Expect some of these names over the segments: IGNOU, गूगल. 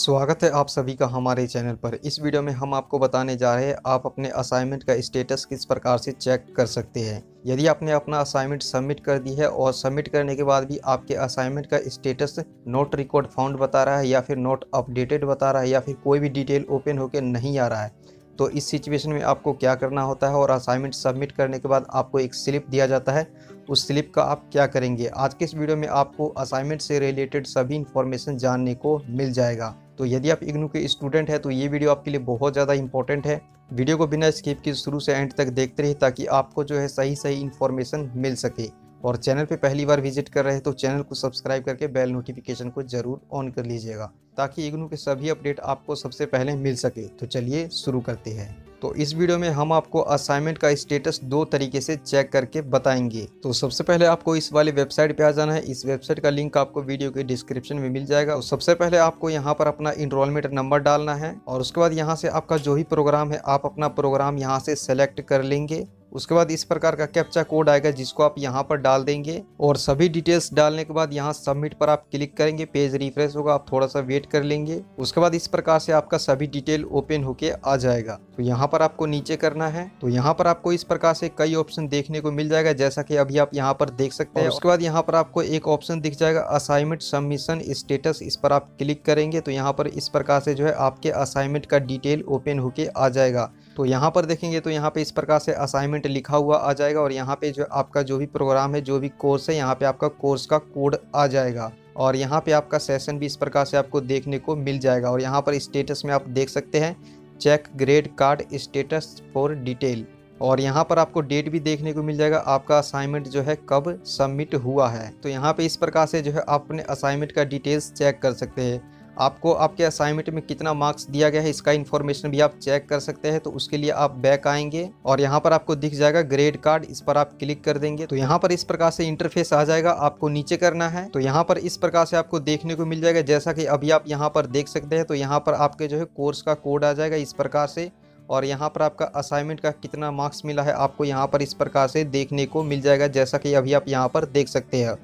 स्वागत है आप सभी का हमारे चैनल पर। इस वीडियो में हम आपको बताने जा रहे हैं आप अपने असाइनमेंट का स्टेटस किस प्रकार से चेक कर सकते हैं। यदि आपने अपना असाइनमेंट सबमिट कर दी है और सबमिट करने के बाद भी आपके असाइनमेंट का स्टेटस नोट रिकॉर्ड फाउंड बता रहा है या फिर नोट अपडेटेड बता रहा है या फिर कोई भी डिटेल ओपन होकर नहीं आ रहा है, तो इस सिचुएशन में आपको क्या करना होता है और असाइनमेंट सबमिट करने के बाद आपको एक स्लिप दिया जाता है, उस स्लिप का आप क्या करेंगे। आज के इस वीडियो में आपको असाइनमेंट से रिलेटेड सभी इन्फॉर्मेशन जानने को मिल जाएगा। तो यदि आप इग्नू के स्टूडेंट हैं तो ये वीडियो आपके लिए बहुत ज़्यादा इंपॉर्टेंट है। वीडियो को बिना स्किप किए शुरू से एंड तक देखते रहिए ताकि आपको जो है सही इन्फॉर्मेशन मिल सके। और चैनल पे पहली बार विजिट कर रहे हैं तो चैनल को सब्सक्राइब करके बेल नोटिफिकेशन को जरूर ऑन कर लीजिएगा ताकि इग्नू के सभी अपडेट आपको सबसे पहले मिल सके। तो चलिए शुरू करते हैं। तो इस वीडियो में हम आपको असाइनमेंट का स्टेटस दो तरीके से चेक करके बताएंगे। तो सबसे पहले आपको इस वाली वेबसाइट पे आ जाना है। इस वेबसाइट का लिंक आपको वीडियो के डिस्क्रिप्शन में मिल जाएगा। और सबसे पहले आपको यहाँ पर अपना इनरोलमेंट नंबर डालना है और उसके बाद यहाँ से आपका जो भी प्रोग्राम है आप अपना प्रोग्राम यहाँ से सेलेक्ट कर लेंगे। उसके बाद इस प्रकार का कैप्चा कोड आएगा जिसको आप यहाँ पर डाल देंगे और सभी डिटेल्स डालने के बाद यहाँ सबमिट पर आप क्लिक करेंगे। पेज रिफ्रेश होगा, आप थोड़ा सा वेट कर लेंगे। उसके बाद इस प्रकार से आपका सभी डिटेल ओपन होके आ जाएगा। तो यहाँ पर आपको नीचे करना है। तो यहाँ पर आपको इस प्रकार से कई ऑप्शन देखने को मिल जाएगा जैसा कि अभी आप यहाँ पर देख सकते हैं। उसके बाद यहाँ पर आपको एक ऑप्शन दिख जाएगा असाइनमेंट सबमिशन स्टेटस, इस पर आप क्लिक करेंगे। तो यहाँ पर इस प्रकार से जो है आपके असाइनमेंट का डिटेल ओपन होके आ जाएगा। तो यहाँ पर देखेंगे तो यहाँ पे इस प्रकार से असाइनमेंट लिखा हुआ आ जाएगा और यहाँ पे जो आपका जो भी प्रोग्राम है, जो भी कोर्स है, यहाँ पे आपका कोर्स का कोड आ जाएगा और यहाँ पे आपका सेशन भी इस प्रकार से आपको देखने को मिल जाएगा। और यहाँ पर स्टेटस में आप देख सकते हैं check grade card status for detail और यहाँ पर आपको डेट भी देखने को मिल जाएगा, आपका असाइनमेंट जो है कब सबमिट हुआ है। तो यहाँ पे इस प्रकार से जो है आप अपने असाइनमेंट का डिटेल्स चेक कर सकते हैं। आपको आपके असाइनमेंट में कितना मार्क्स दिया गया है इसका इन्फॉर्मेशन भी आप चेक कर सकते हैं। तो उसके लिए आप बैक आएंगे और यहाँ पर आपको दिख जाएगा ग्रेड कार्ड, इस पर आप क्लिक कर देंगे। तो यहाँ पर इस प्रकार से इंटरफेस आ जाएगा, आपको नीचे करना है। तो यहाँ पर इस प्रकार से आपको देखने को मिल जाएगा जैसा कि अभी आप यहाँ पर देख सकते हैं। तो यहाँ पर आपके जो है कोर्स का कोड आ जाएगा इस प्रकार से और यहाँ पर आपका असाइनमेंट का कितना मार्क्स मिला है आपको यहाँ पर इस प्रकार से देखने को मिल जाएगा जैसा कि अभी आप यहाँ पर देख सकते हैं।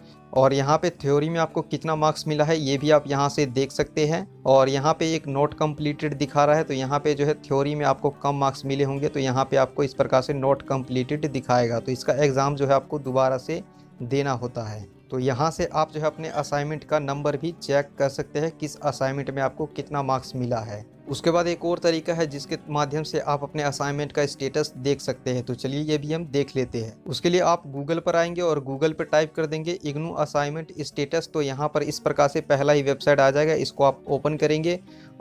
और यहाँ पे थ्योरी में आपको कितना मार्क्स मिला है ये भी आप यहाँ से देख सकते हैं। और यहाँ पे एक नोट कंप्लीटेड दिखा रहा है तो यहाँ पे जो है थ्योरी में आपको कम मार्क्स मिले होंगे तो यहाँ पे आपको इस प्रकार से नोट कंप्लीटेड दिखाएगा। तो इसका एग्ज़ाम जो है आपको दोबारा से देना होता है। तो यहाँ से आप जो है अपने असाइनमेंट का नंबर भी चेक कर सकते हैं किस असाइनमेंट में आपको कितना मार्क्स मिला है। उसके बाद एक और तरीका है जिसके माध्यम से आप अपने असाइनमेंट का स्टेटस देख सकते हैं। तो चलिए ये भी हम देख लेते हैं। उसके लिए आप गूगल पर आएंगे और गूगल पर टाइप कर देंगे इग्नू असाइनमेंट स्टेटस। तो यहाँ पर इस प्रकार से पहला ही वेबसाइट आ जाएगा, इसको आप ओपन करेंगे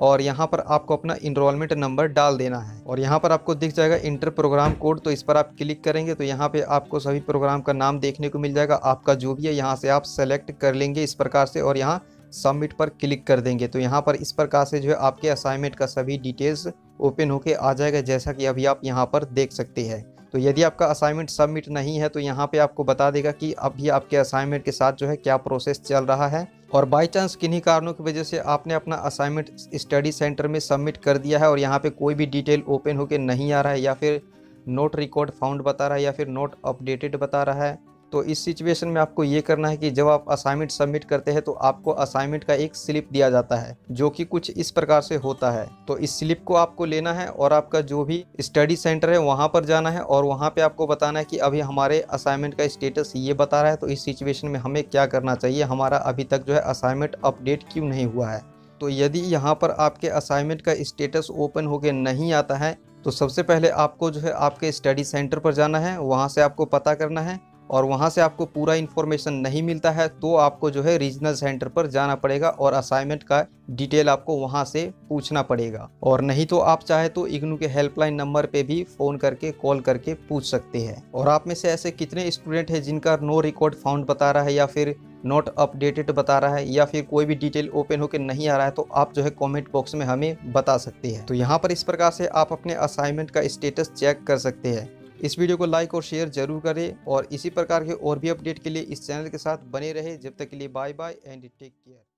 और यहाँ पर आपको अपना इनरोलमेंट नंबर डाल देना है और यहाँ पर आपको दिख जाएगा इंटर प्रोग्राम कोड, तो इस पर आप क्लिक करेंगे। तो यहाँ पर आपको सभी प्रोग्राम का नाम देखने को मिल जाएगा, आपका जो भी है यहाँ से आप सेलेक्ट कर लेंगे इस प्रकार से और यहाँ सबमिट पर क्लिक कर देंगे। तो यहाँ पर इस प्रकार से जो है आपके असाइनमेंट का सभी डिटेल्स ओपन होके आ जाएगा जैसा कि अभी आप यहाँ पर देख सकते हैं। तो यदि आपका असाइनमेंट सबमिट नहीं है तो यहाँ पे आपको बता देगा कि अभी आपके असाइनमेंट के साथ जो है क्या प्रोसेस चल रहा है। और बाई चांस किन्हीं कारणों की वजह से आपने अपना असाइनमेंट स्टडी सेंटर में सबमिट कर दिया है और यहाँ पर कोई भी डिटेल ओपन होके नहीं आ रहा है या फिर नोट रिकॉर्ड फाउंड बता रहा है या फिर नोट अपडेटेड बता रहा है, तो इस सिचुएशन में आपको ये करना है कि जब आप असाइनमेंट सबमिट करते हैं तो आपको असाइनमेंट का एक स्लिप दिया जाता है जो कि कुछ इस प्रकार से होता है। तो इस स्लिप को आपको लेना है और आपका जो भी स्टडी सेंटर है वहाँ पर जाना है और वहाँ पे आपको बताना है कि अभी हमारे असाइनमेंट का स्टेटस ये बता रहा है तो इस सिचुएशन में हमें क्या करना चाहिए, हमारा अभी तक जो है असाइनमेंट अपडेट क्यों नहीं हुआ है। तो यदि यहाँ पर आपके असाइनमेंट का स्टेटस ओपन होके नहीं आता है तो सबसे पहले आपको जो है आपके स्टडी सेंटर पर जाना है, वहाँ से आपको पता करना है और वहाँ से आपको पूरा इन्फॉर्मेशन नहीं मिलता है तो आपको जो है रीजनल सेंटर पर जाना पड़ेगा और असाइनमेंट का डिटेल आपको वहाँ से पूछना पड़ेगा। और नहीं तो आप चाहे तो इग्नू के हेल्पलाइन नंबर पे भी फ़ोन करके कॉल करके पूछ सकते हैं। और आप में से ऐसे कितने स्टूडेंट हैं जिनका नो रिकॉर्ड फाउंड बता रहा है या फिर नोट अपडेटेड बता रहा है या फिर कोई भी डिटेल ओपन होकर नहीं आ रहा है, तो आप जो है कमेंट बॉक्स में हमें बता सकते हैं। तो यहाँ पर इस प्रकार से आप अपने असाइनमेंट का स्टेटस चेक कर सकते हैं। इस वीडियो को लाइक और शेयर जरूर करें और इसी प्रकार के और भी अपडेट के लिए इस चैनल के साथ बने रहे। जब तक के लिए bye bye and take care.